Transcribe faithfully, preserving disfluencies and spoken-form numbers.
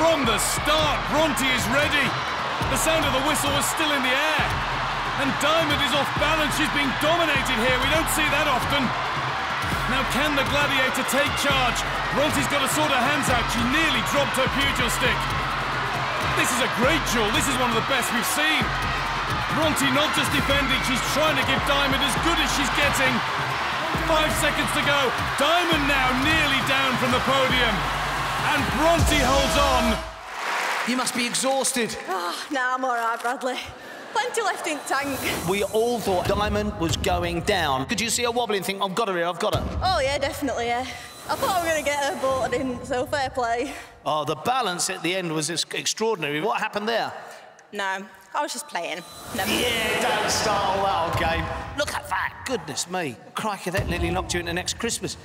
From the start, Bronte is ready. The sound of the whistle was still in the air. And Diamond is off balance. She's being dominated here. We don't see that often. Now can the Gladiator take charge? Bronte's got a sort of hands out. She nearly dropped her pugil stick. This is a great duel. This is one of the best we've seen. Bronte not just defending, she's trying to give Diamond as good as she's getting. Five seconds to go. Diamond now nearly down from the podium. And Bronte holds on. You must be exhausted. Oh, nah, I'm all right, Bradley. Plenty left in the tank. We all thought Diamond was going down. Could you see her wobbling and think, I've got her here, I've got her? Oh, yeah, definitely, yeah. I thought I was going to get her, but I didn't, so fair play. Oh, the balance at the end was extraordinary. What happened there? No, I was just playing. Never. Yeah, don't start all that old game. Look at that, goodness me. Crikey, that nearly knocked you into next Christmas.